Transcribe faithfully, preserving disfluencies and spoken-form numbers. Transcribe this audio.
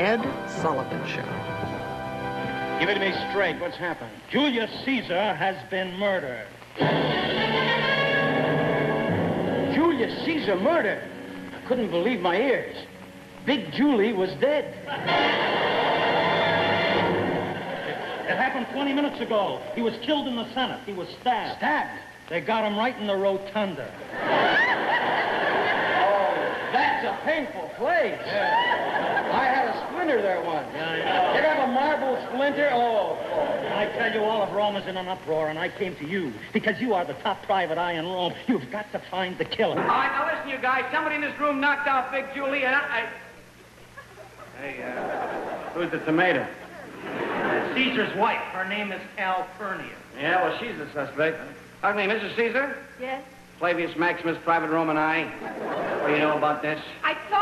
Ed Sullivan Show. Give it to me straight. What's happened? Julius Caesar has been murdered. Julius Caesar murdered? I couldn't believe my ears. Big Julie was dead. It, it happened twenty minutes ago. He was killed in the Senate. He was stabbed. Stabbed? They got him right in the rotunda. Oh, that's a painful place. Yeah. I had a splinter there once. Yeah, yeah. Did I have a marble splinter? Oh, oh. I tell you, all of Rome is in an uproar, and I came to you because you are the top private eye in Rome. You've got to find the killer. All right, now listen, you guys. Somebody in this room knocked out Big Julie, and I... I... Hey, uh, who's the tomato? Caesar's wife. Her name is Calpurnia. Yeah, well, she's the suspect. Pardon me, Missus Caesar? Yes? Flavius Maximus, private Roman eye. What do you know about this? I told